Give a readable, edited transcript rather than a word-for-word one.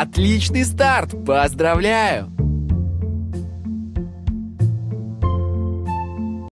Отличный старт! Поздравляю!